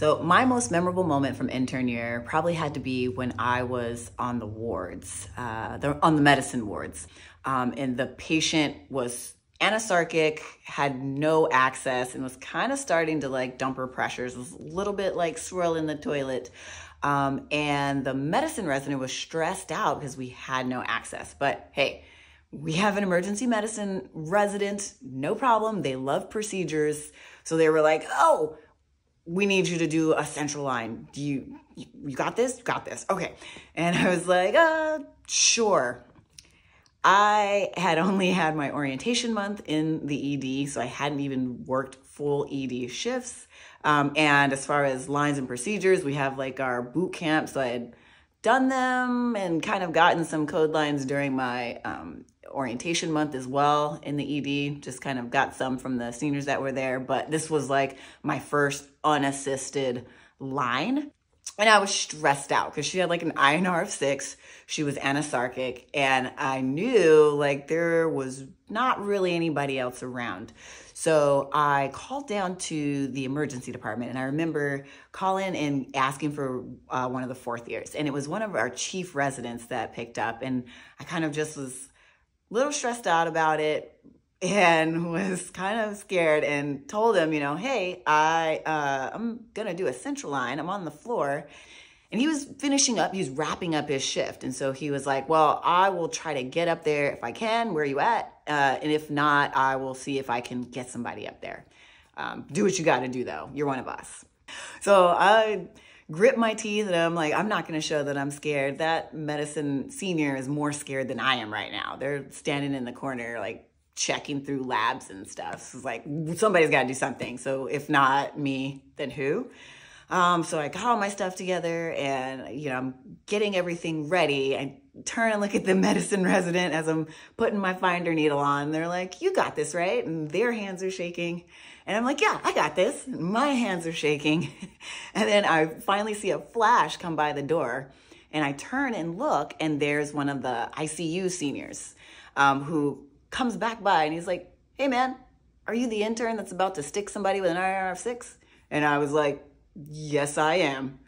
So my most memorable moment from intern year probably had to be when I was on the wards, on the medicine wards, and the patient was anasarcic, had no access, and was kind of starting to like dump her pressures, was a little bit like swirling the toilet. And the medicine resident was stressed out because we had no access. But hey, we have an emergency medicine resident, no problem. They love procedures. So they were like, oh, we need you to do a central line. Do you got this? You got this. Okay. And I was like, sure. I had only had my orientation month in the ED, so I hadn't even worked full ED shifts. And as far as lines and procedures, we have like our boot camp. So I had done them and kind of gotten some code lines during my orientation month as well in the ED, just kind of got some from the seniors that were there. But this was like my first unassisted line. And I was stressed out because she had like an INR of 6. She was anasarcic, and I knew like there was not really anybody else around. So I called down to the emergency department, and I remember calling and asking for one of the fourth years. And it was one of our chief residents that picked up, and I kind of just was a little stressed out about it and was kind of scared, and told him, you know, hey, I'm gonna do a central line, I'm on the floor. And he was finishing up, he was wrapping up his shift. And so he was like, well, I will try to get up there if I can, where are you at? And if not, I will see if I can get somebody up there. Do what you gotta do though, you're one of us. So I grip my teeth and I'm like, I'm not gonna show that I'm scared. That medicine senior is more scared than I am right now. They're standing in the corner like, checking through labs and stuff. So it's like, somebody's got to do something. So if not me, then who? So I got all my stuff together and, you know, I'm getting everything ready. I turn and look at the medicine resident as I'm putting my finder needle on. They're like, you got this, right? And their hands are shaking. And I'm like, yeah, I got this. And my hands are shaking. And then I finally see a flash come by the door, and I turn and look, and there's one of the ICU seniors who comes back by, and he's like, hey man, are you the intern that's about to stick somebody with an INR of 6? And I was like, yes, I am.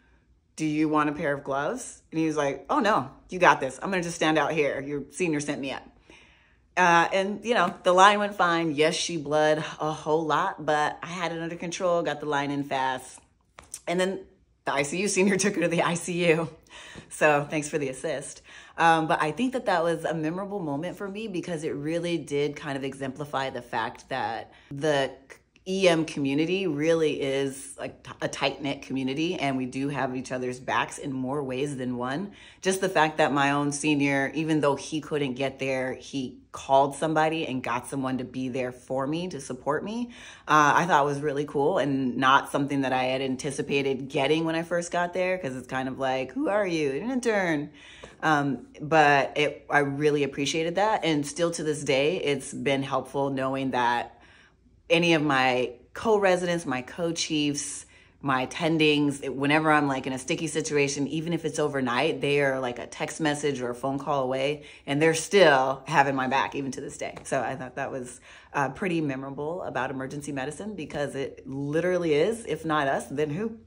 Do you want a pair of gloves? And he was like, oh no, you got this. I'm gonna just stand out here. Your senior sent me up. And you know, the line went fine. Yes, she bled a whole lot, but I had it under control, got the line in fast. And then the ICU senior took her to the ICU. So thanks for the assist. But I think that that was a memorable moment for me because it really did kind of exemplify the fact that the EM community really is like a tight-knit community, and we do have each other's backs in more ways than one. Just the fact that my own senior, even though he couldn't get there, he called somebody and got someone to be there for me, to support me, I thought was really cool and not something that I had anticipated getting when I first got there, because it's kind of like, who are you? An intern. But I really appreciated that. And still to this day, it's been helpful knowing that any of my co-residents, my co-chiefs, my attendings, whenever I'm like in a sticky situation, even if it's overnight, they are like a text message or a phone call away, and they're still having my back even to this day. So I thought that was pretty memorable about emergency medicine, because it literally is, if not us, then who?